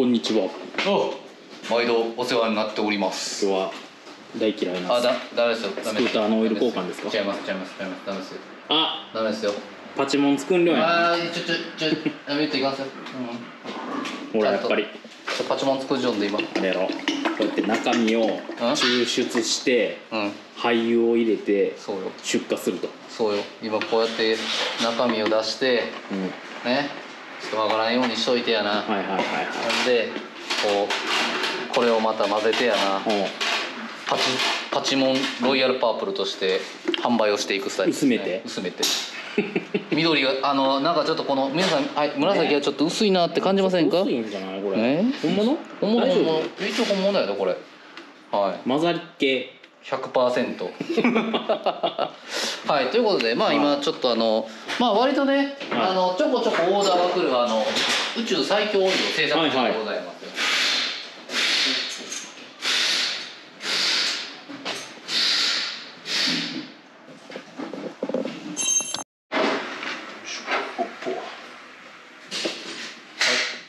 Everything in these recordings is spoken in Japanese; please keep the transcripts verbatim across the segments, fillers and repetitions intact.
こんにちは。あ、毎度お世話になっております。今日は大嫌いな。あ、だ、ダメですよ。スクーターのオイル交換ですか？違います、違います、違います、ダメですよ。あ、ダメですよ。パチモン作んりょうやん。あ、ちょちょちょ、ダメっていきますよ。うん。ほらやっぱり。パチモン作るじょんで今。あれやろ。こうやって中身を抽出して、うん、廃油を入れて出荷すると。そうよ。今こうやって中身を出して、うん、ね。ちょっと曲がらんようにしといてやな。はいはいはい、はい、なんでこうこれをまた混ぜてやな。パチパチモンロイヤルパープルとして販売をしていくスタイルですね。薄めて薄めて緑があのなんかちょっとこの皆さん、はい、紫がちょっと薄いなって感じませんか？薄いんじゃないこれ、えー、本物本物本物一応本物だよこれ。はい、混ざり系 ひゃくパーセント はい、ということでまあ今ちょっとあのまあ割とね、はい、あのちょこちょこオーダーが来るあの宇宙最強オイルを製作中でございます。は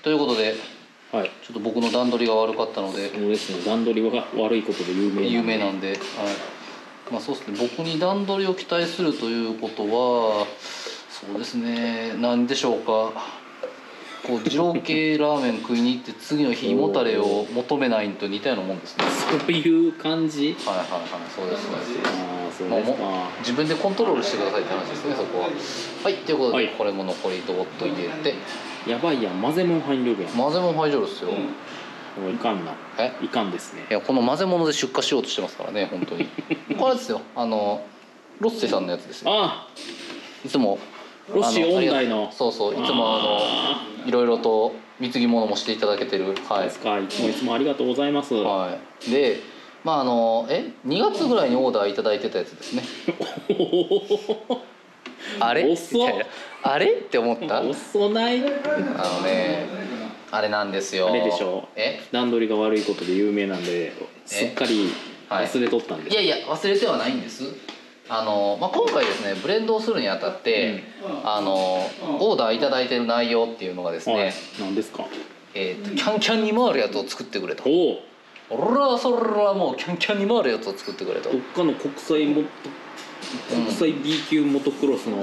い、ということで、はい、ちょっと僕の段取りが悪かったので、そうですね、段取りが悪いことで有名なんで、有名なんで、はい、まあそうですね、僕に段取りを期待するということはそうですね、何でしょうか、こう二郎系ラーメン食いに行って次の日胃もたれを求めないのと似たようなもんですね。そういう感じ。はいはいはい、そうですね。ああそうですか、まあ、自分でコントロールしてくださいって話ですね、そこは。はい、ということで、はい、これも残りドボッと入れて、やばいやん、混ぜもん入れるやん。混ぜもん入れるっすよ、うん、いかんな、えいかんですね。いやこの混ぜ物で出荷しようとしてますからね本当にこれですよ、あのロッセさんのやつですよ。ああ、いつもロッシー音大の、そうそう、いつもあのいろいろと貢ぎ物もしていただけてる。はい、ですか、いつもいつもありがとうございます。はい、でまああのえにがつぐらいにオーダーいただいてたやつですねあれみたいな、あれって思った。遅ない。あのね、あれなんですよ。あれでしょ。え、段取りが悪いことで有名なんで、すっかり忘れとったんです。はい、いやいや忘れてはないんです。あのまあ、今回ですね、ブレンドをするにあたって、うん、あのオーダーいただいてる内容っていうのがですね。何ですか。えっとキャンキャンに回るやつを作ってくれと。おお。俺らそれらもうキャンキャンに回るやつを作ってくれと。どっかの国際も。国際 B 級モトクロスの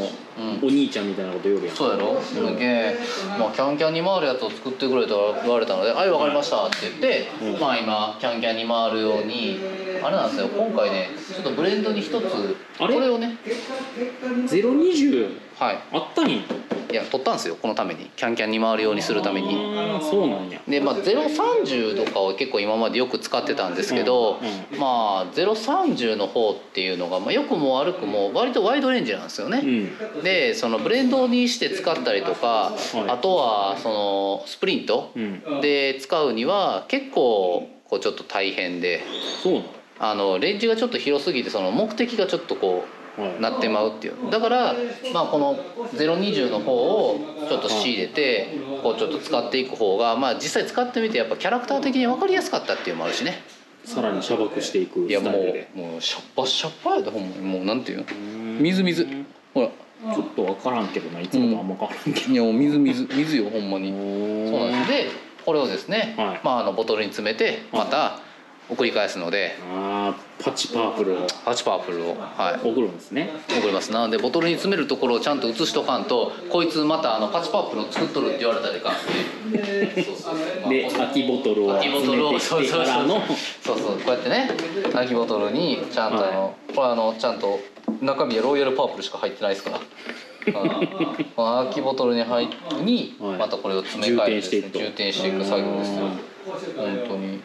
お兄ちゃんみたいなこと言うやん、うん、そうやろ、それで、まあ、キャンキャンに回るやつを作ってくれと言われたので「はい、分かりました」って言って、うん、まあ今キャンキャンに回るようにあれなんですよ。今回ねちょっとブレンドに一つこれをねゼロにじゅう、はい、あったんや。いや取ったんですよこのために、キャンキャンに回るようにするために。そうなんや。でまあゼロさんじゅうとかは結構今までよく使ってたんですけど、うんうん、まあゼロさんじゅうの方っていうのが、まあ、よくも悪くも割とワイドレンジなんですよね、うん、でそのブレンドにして使ったりとか、はい、あとはそのスプリントで使うには結構こうちょっと大変で、そうあのレンジがちょっと広すぎてその目的がちょっとこうなってまうっていう。だから、まあ、このゼロにじゅうの方をちょっと仕入れてこうちょっと使っていく方が、まあ、実際使ってみてやっぱキャラクター的に分かりやすかったっていうのもあるしね。さらにしゃばくしていくスタイルで。いやもうもうシャッパシャッパやでほんまに。もうなんていうの、みずみず、ほらちょっと分からんけどないつもとあんま変わらんけど、うん、いやもうみずみずみずよほんまに。そうなんでこれをですね、はい、まあ、あのボトルに詰めてまた送り返すので、あパチパープルをパチパープルを、はい、送るんですね。送ります。なのでボトルに詰めるところをちゃんと写しとかんとこいつまたあのパチパープルを作っとるって言われたりかで空きボトルを空きボトルをそうそうそうこうやってね空きボトルにちゃんとあの、はい、これあのちゃんと中身はロイヤルパープルしか入ってないですから空きボトルに入ってにまたこれを詰め替えて、ね、充填していく作業ですよ本当に。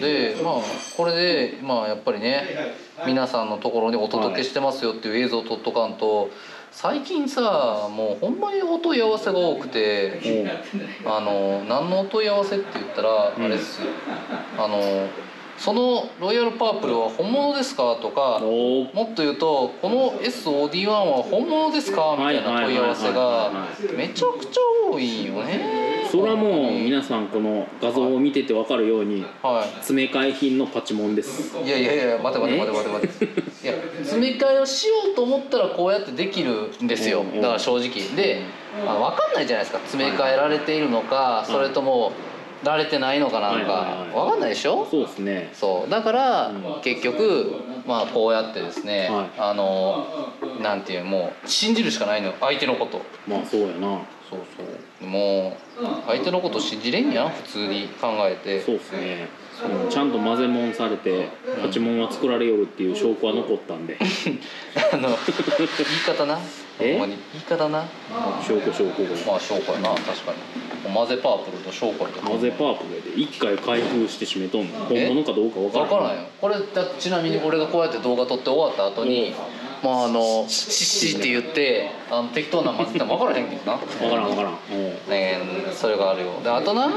でまあこれでまあやっぱりね皆さんのところにお届けしてますよっていう映像を撮っとかんと。最近さもうほんまにお問い合わせが多くて、あの何のお問い合わせって言ったらあれっすよ、うん、あのそのロイヤルパープルは本物ですかとか、もっと言うとこの エスオーディーワン は本物ですかみたいな問い合わせがめちゃくちゃ多いよね。それはもう皆さんこの画像を見てて分かるように、はい、詰め替え品のパチモンです。いやいやいや待て待て待て待て待ていや詰め替えをしようと思ったらこうやってできるんですよ、だから正直で。まあ、分かんないじゃないですか、詰め替えられているのか、うん、それともられてないのかなんか分かんないでしょ。そうですね。そうだから、うん、結局まあこうやってですね、はい、あのなんていうもう信じるしかないの、相手のこと。まあそうやな。そうそう、もう相手のこと信じれんやん、普通に考えて。そうですね。ちゃんと混ぜもんされて八問は作られよるっていう証拠は残ったんであの言い方な、えほんまに言い方な、証拠証拠まあ証拠やな、確かに混ぜパープルと証拠やと。混ぜパープルで一回開封して閉めとんの、本物かどうか分からん。分からんよこれ。ちなみに俺がこうやって動画撮って終わった後にまああの「シッ」って言ってあの適当な混ぜたら分からへんけどな分からん分からんね。それがあるよ。であとな、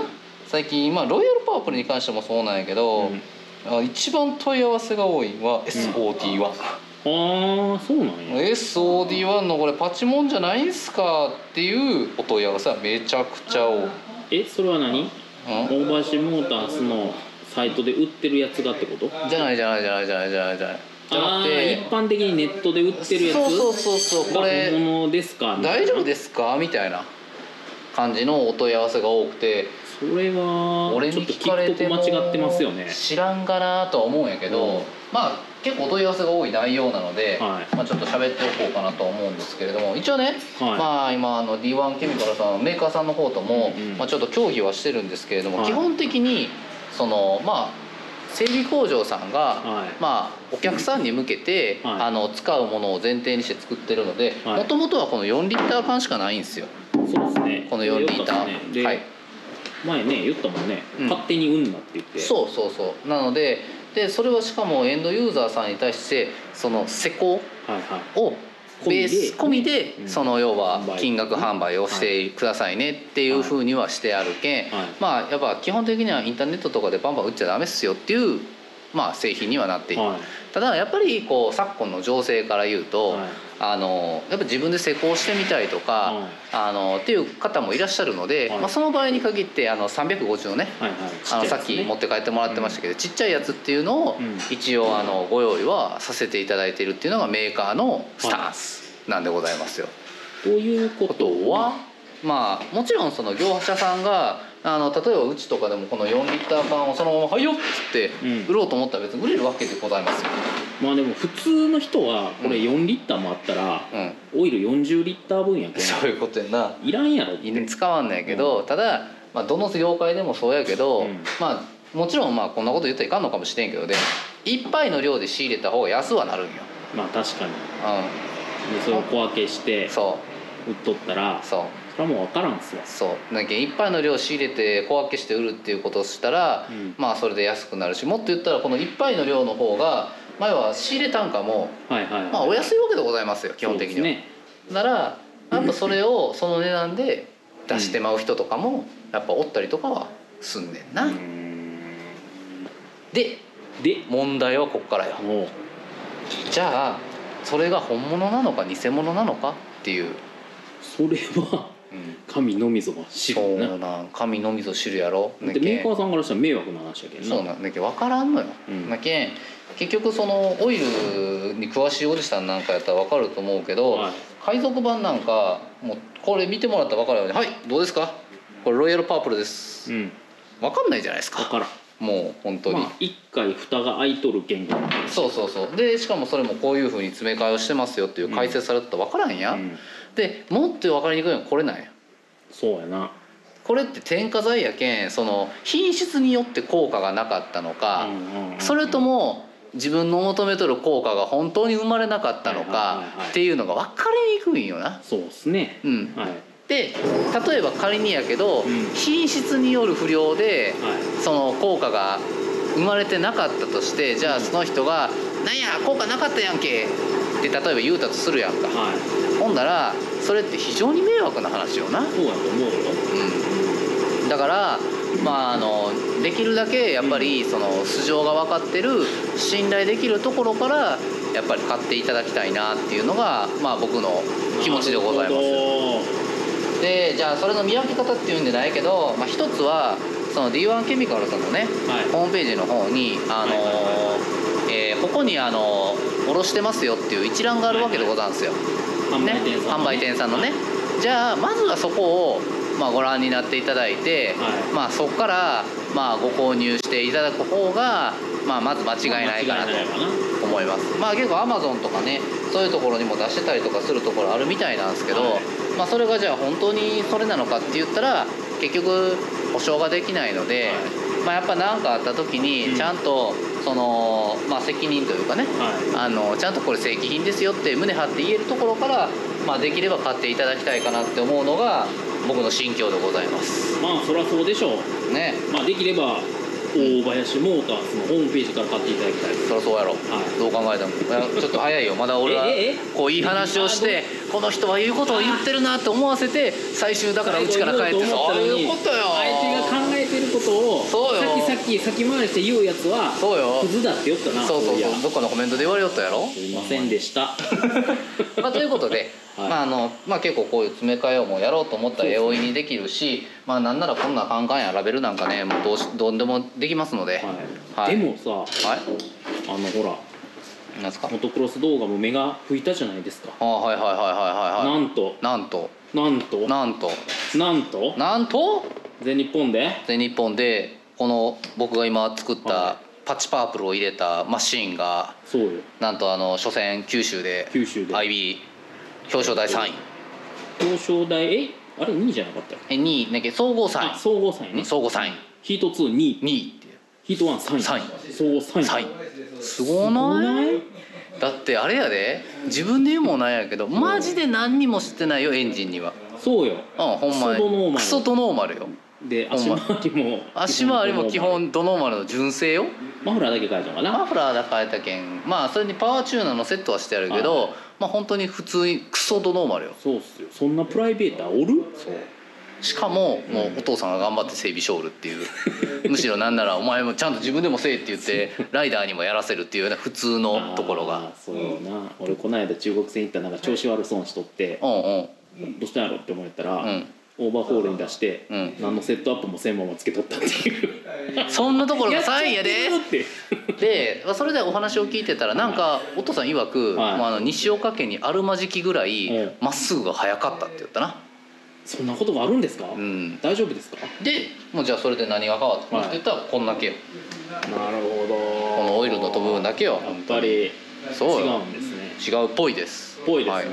最近、まあ、ロイヤルパープルに関してもそうなんやけど、うん、一番問い合わせが多いのは エスオーディーワン、うん、ああそうなんや。 エスオーディーワン のこれパチモンじゃないんすかっていうお問い合わせはめちゃくちゃ多い。えそれは何、大林モータースのサイトで売ってるやつがってことじゃないじゃないじゃないじゃないじゃないじゃないじゃなくて、一般的にネットで売ってるやつ。そうそうそうそう、これ本物ですか大丈夫ですかみたいな感じのお問い合わせが多くて、それは俺に聞かれても知らんかなとは思うんやけど、うん、まあ結構お問い合わせが多い内容なので、はい、まあちょっと喋っておこうかなと思うんですけれども、一応ね、はい、まあ今あの ディーワン ケミカルさんメーカーさんの方とも、うん、うん、まあちょっと協議はしてるんですけれども、はい、基本的にそのまあ整備工場さんが、はい、まあお客さんに向けて、はい、あの使うものを前提にして作ってるので、もともとはこのよんリッターかんしかないんですよ。そうですね。このよんリッター、はい、前ね言ったもんね、うん、勝手に売んなって言って。そうそうそう。なのででそれはしかもエンドユーザーさんに対してその施工をベース込みでその要は金額販売をしてくださいねっていうふうにはしてあるけん、まあやっぱ基本的にはインターネットとかでバンバン売っちゃダメっすよっていうまあ製品にはなっている。ただやっぱりこう昨今の情勢から言うと、あのやっぱ自分で施工してみたいとか、あのっていう方もいらっしゃるので、まあその場合に限ってあのさんびゃくごじゅうのね、あのさっき持って帰ってもらってましたけどちっちゃいやつっていうのを一応あのご用意はさせていただいているっていうのがメーカーのスタンスなんでございますよ。ということはまあもちろんその業者さんがあの例えばうちとかでもこのよんリッターかんをそのまま「はいよ」っつって売ろうと思ったら別に売れるわけでございますよ、うん、まあでも普通の人はこれよんリッターもあったら、うん、オイルよんじゅうリッターぶんやけど、そういうことやな、いらんやろって使わんないけど、うん、ただ、まあ、どの業界でもそうやけど、うん、まあもちろんまあこんなこと言ったらいかんのかもしれんけど、でいっぱいの量で仕入れた方が安はなるんよ。まあ確かに、うん、でそれを小分けして売っとったらそうそれもう分からんすわ。そうなんかいっぱいの量仕入れて小分けして売るっていうことをしたら、うん、まあそれで安くなるし、もっと言ったらこのいっぱいの量の方が前は仕入れ単価もまあお安いわけでございますよ基本的には。ね、ならやっぱそれをその値段で出してまう人とかもやっぱおったりとかはすんねんな。うん、でで問題はここからよ。じゃあそれが本物なのか偽物なのかっていう。それは神のみぞが知るな。そうなん、神のみぞ知るやろ。でメーカーさんからしたら迷惑な話やけどな。そうなんだけど分からんのよ、うん、だけん結局そのオイルに詳しいおじさんなんかやったら分かると思うけど、はい、海賊版なんかもうこれ見てもらったら分かるように「はいどうですかこれロイヤルパープルです」うん、分かんないじゃないですか。分からん。もう本当に、まあ、いっかい蓋が開いとる言語なんです。そうそうそう。でしかもそれもこういうふうに詰め替えをしてますよっていう解説されたら分からんや、うん、でもっと分かりにくいのはこれなんや。そうやな。これって添加剤やけんその品質によって効果がなかったのか、それとも自分の求めとる効果が本当に生まれなかったのかっていうのが分かりにくいんよな。そうですね、うん、はい。で例えば仮にやけど、うん、品質による不良で、はい、その効果が生まれてなかったとして、じゃあその人が「なんや効果なかったやんけ」って例えば言うたとするやんか、はい、ほんだらそれって非常に迷惑な話よな。そうだと思うよ、うん、だからまああのできるだけやっぱりその素性が分かってる信頼できるところからやっぱり買っていただきたいなっていうのがまあ僕の気持ちでございます。でじゃあそれの見分け方っていうんじゃないけど、まあ、一つはその ディーワン ケミカルさんのね、はい、ホームページの方にここにあのー、卸してますよっていう一覧があるわけでございますよ、はいはい、販売店さんのね。じゃあまずはそこをまあご覧になっていただいて、はい、まあそこからまあご購入していただく方がまあまず間違いないかなと思います。まあ結構 アマゾン とかねそういうところにも出してたりとかするところあるみたいなんですけど、はい、まあそれがじゃあ本当にそれなのかって言ったら結局保証ができないので、はい、まあやっぱ何かあった時にちゃんとそのまあ責任というかね、はい、あのちゃんとこれ正規品ですよって胸張って言えるところからまあできれば買っていただきたいかなって思うのが僕の心境でございます。まあそりゃそうでしょうね。まあできれば大林モーターズのホームページから買っていただきたい。そりゃそうやろ、はい、どう考えてもちょっと早いよ。まだ俺はこういい話をしてこの人は言うことを言ってるなって思わせて最終だからうちから帰ってそういうことよ。相手が考えてることをさっきさっき先回りして言うやつはクズだって言ったな。そうそうそうどっかのコメントで言われよったやろ。すいませんでしたまあということではい、まああのまあ、結構こういう詰め替えをもやろうと思ったら容易にできるし、ね、まあなんならこんなカンカンやラベルなんかねもうどうしどうでもできますので、はいはい、でもさ、はい、あのほらなんですかモトクロス動画も目が拭いたじゃないですか。ああはいはいはいはいはい。なんとなんとなんとなんとなんとなんと全日本で全日本でこの僕が今作った、はいパチパープルを入れたマシーンがそうよなんとあの初戦九州で アイビー 表彰台さんい表彰台えあれにいじゃなかったっけにいだけ総合さんい総合さんいね総合さんいヒートツー にい, にいヒートワン さんいさんい総合さんいすごないだってあれやで自分で言うもないやけどマジで何にも知ってないよエンジンには。そうようんほんまにクソドノーマルよで足回りも足回りも基本ドノーマルの純正よ。マフラーだけ変えたのかな。マフラーだけ変えたけんまあそれにパワーチューナーのセットはしてあるけど、はい、まあ本当に普通にクソドノーマルよ。そうっすよそんなプライベーターおる。そうしかも、うん、もうお父さんが頑張って整備しょおるっていうむしろなんならお前もちゃんと自分でもせえって言ってライダーにもやらせるっていうような普通のところが。そうよな、うん、俺この間中国戦行ったらなんか調子悪そうにしとって、うんうん、どうしたんやろって思ったら、うんオーバーホールに出して、うん、何のセットアップも専門もつけとったっていうそんなところがさんいやででそれでお話を聞いてたらなんかお父さん曰く、はいまあ、あの西岡家にあるまじきぐらいまっすぐが早かったって言ったな、はい、そんなことがあるんですか、うん、大丈夫ですかでもうじゃあそれで何が変わったのって言ったらこんだけよ、はい、なるほどこのオイルの飛ぶ部分だけよやっぱりそう違うんですね違うっぽいですぽいですね、はい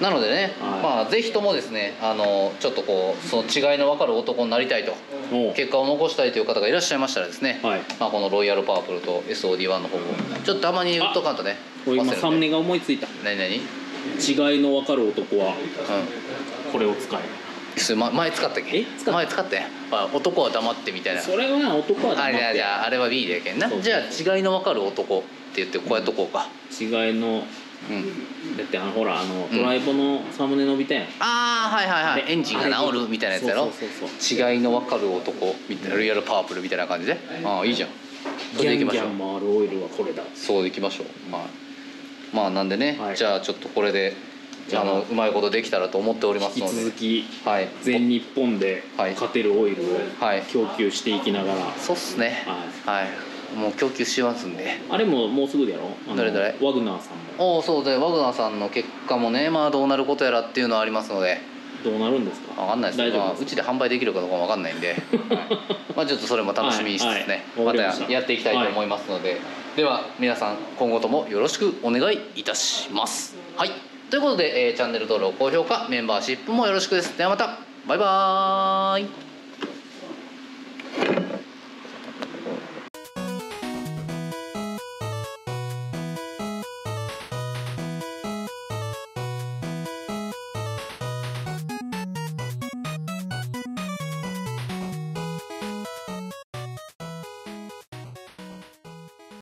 なのでね、はい、まあぜひともですね、あのちょっとこうその違いの分かる男になりたいと、結果を残したいという方がいらっしゃいましたらですね、はい、まあこのロイヤルパープルと エスオーディーワン の方をちょっとたまに言っとかんとね。今サムネが思いついた。何何？違いの分かる男は、うん、これを使え。それ前使ったっけ？使った前使ったやん、まあ、男は黙ってみたいな。それは男は黙って。あれじゃああれは B でやけんな。じゃあ違いの分かる男って言ってこうやっとこうか。違いのうん、だってあのほらあのドライブのサムネ伸びたやん、うん、ああはいはいはいエンジンが治るみたいなやつやろ。そうそうそうそう違いの分かる男みたいなロイヤルパープルみたいな感じで、うん、ああいいじゃんそれでいきましょう。ギャンギャン回るオイルはこれだそうでいきましょう、まあ、まあなんでね、はい、じゃあちょっとこれであのうまいことできたらと思っておりますので引き続き、はい、全日本で勝てるオイルを供給していきながら、はいはい、そうっすねはい、はいもう供給しますんで。あれももうすぐでやろう。どれどれワグナーさんも。おおそうでワグナーさんの結果もねまあどうなることやらっていうのはありますので。どうなるんですか。分かんないです。大丈夫です、まあ、うちで販売できるかどうかも分かんないんで、はい、まあちょっとそれも楽しみにしてですね、はいはい、またやっていきたいと思いますので、はい、では皆さん今後ともよろしくお願いいたします。はいということで、えー、チャンネル登録高評価メンバーシップもよろしくです。ではまたバイバーイ。